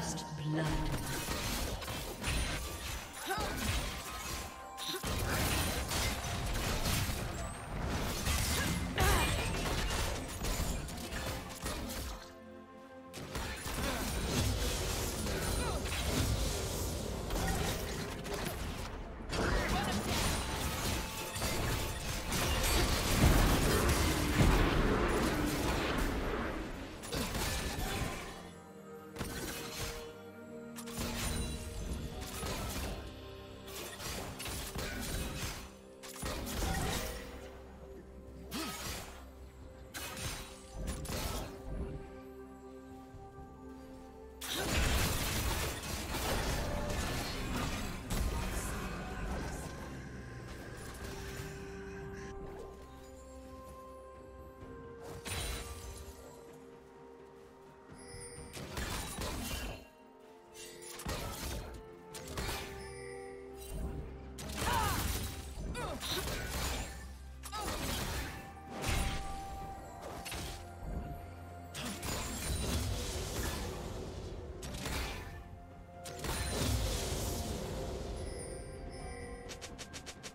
First blood.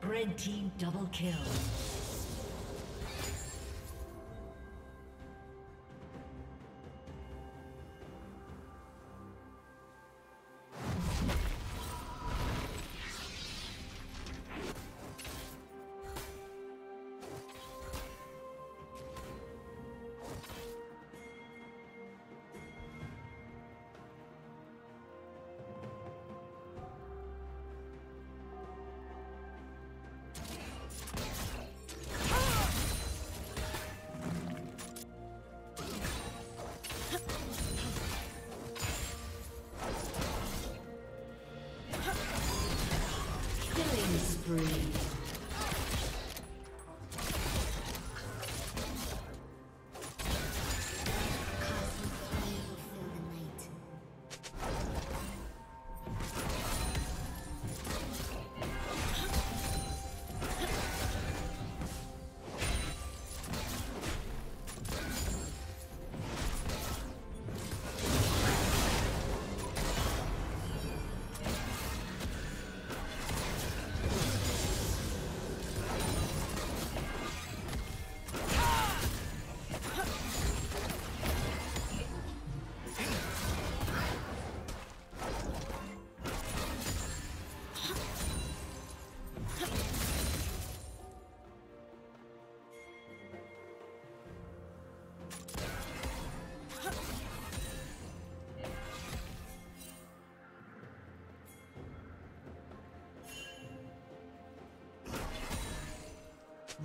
Red team double kill.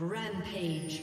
Rampage.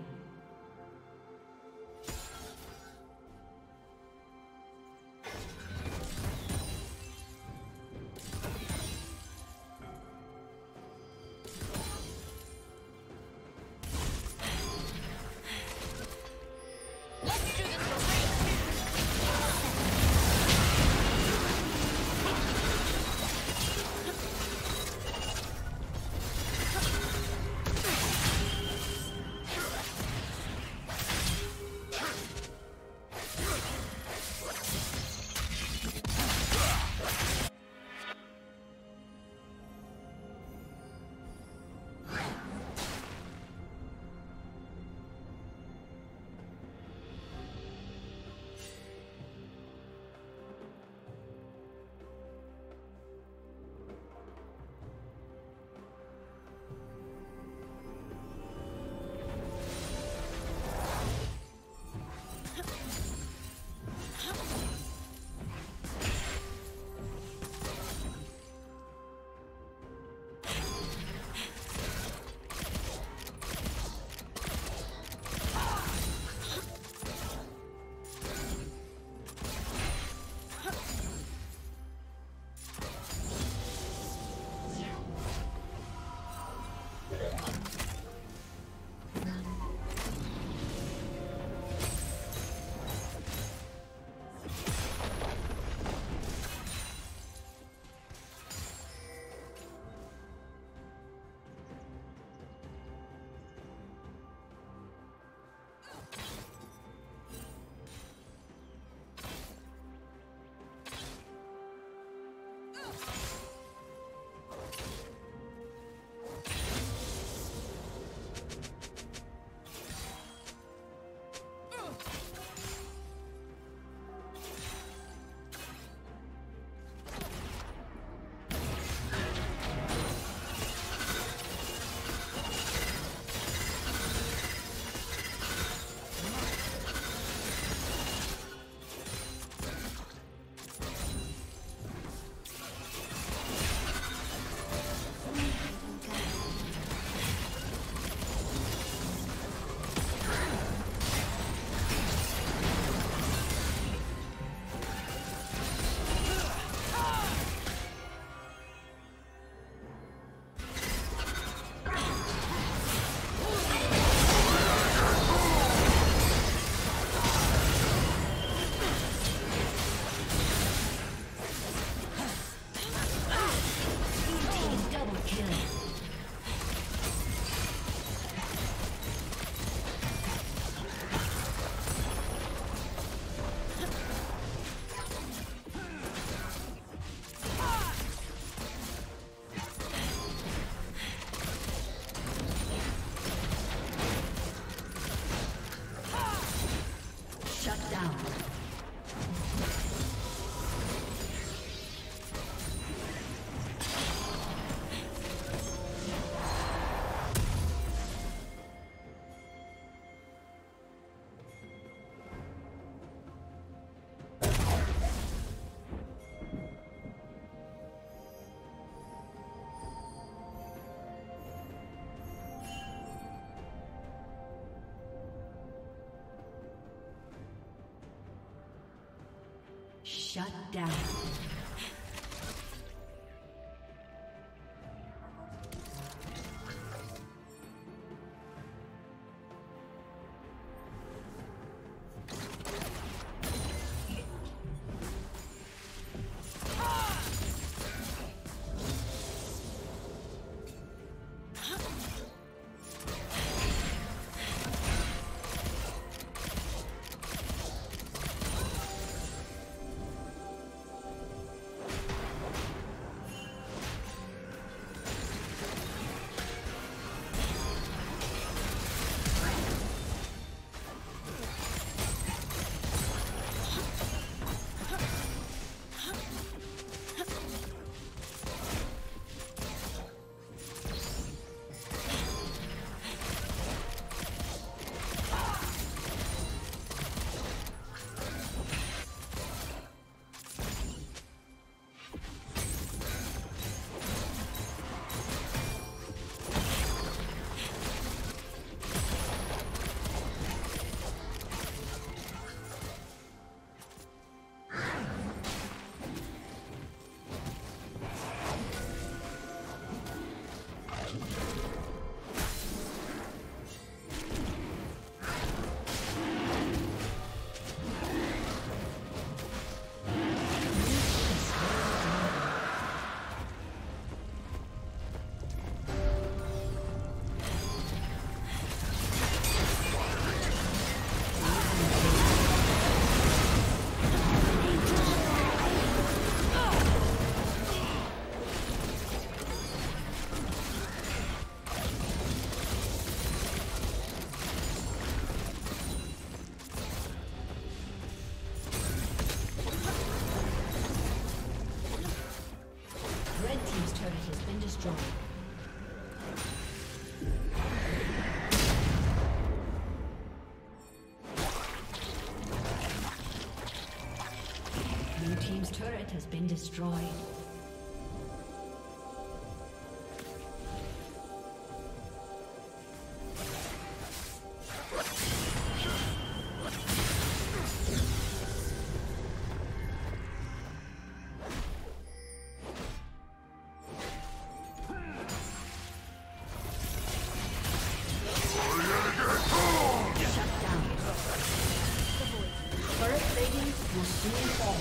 Shut down. Turret has been destroyed. Shut down. Turret radiant will soon fall.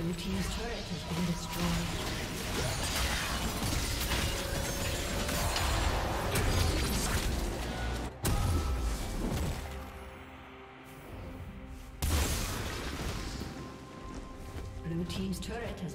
Blue team's turret has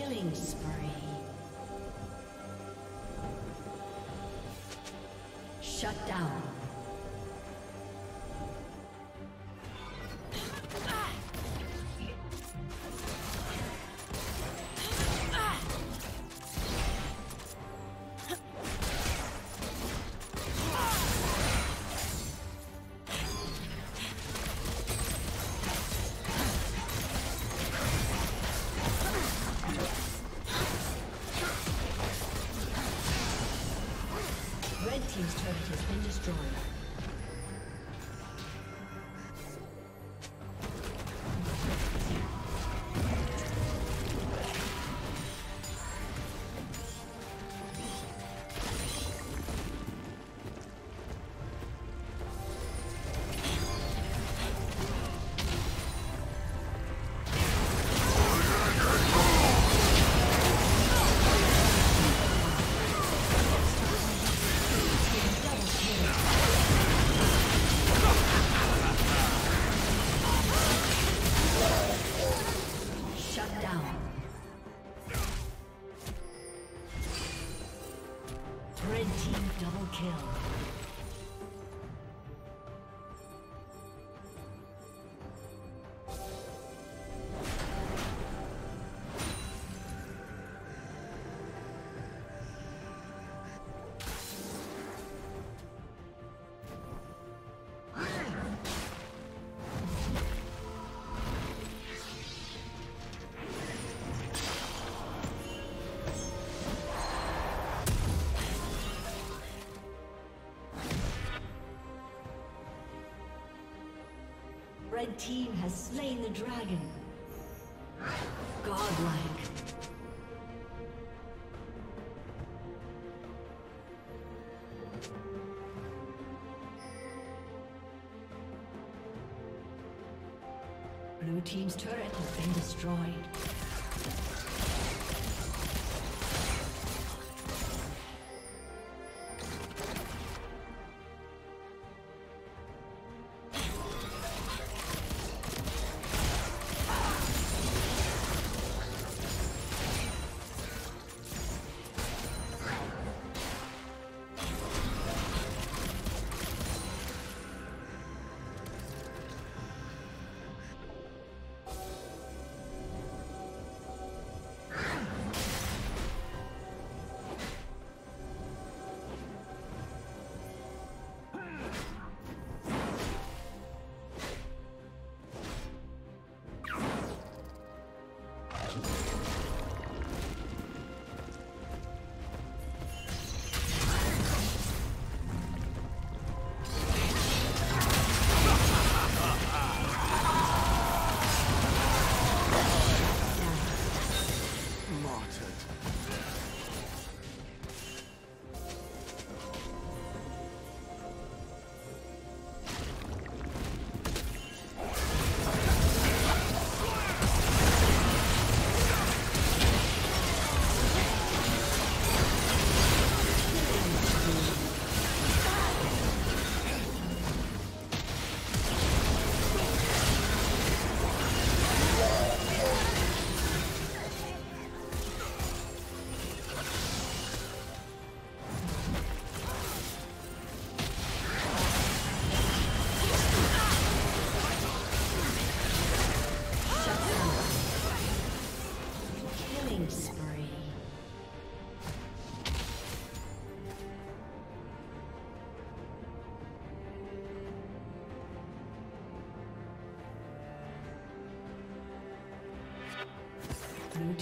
Killing spree. Shut down. His turret has been destroyed. The red team has slain the dragon. Godlike. Blue team's turret has been destroyed. Blue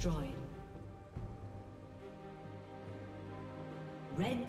destroyed. Red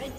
Red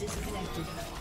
Disconnected.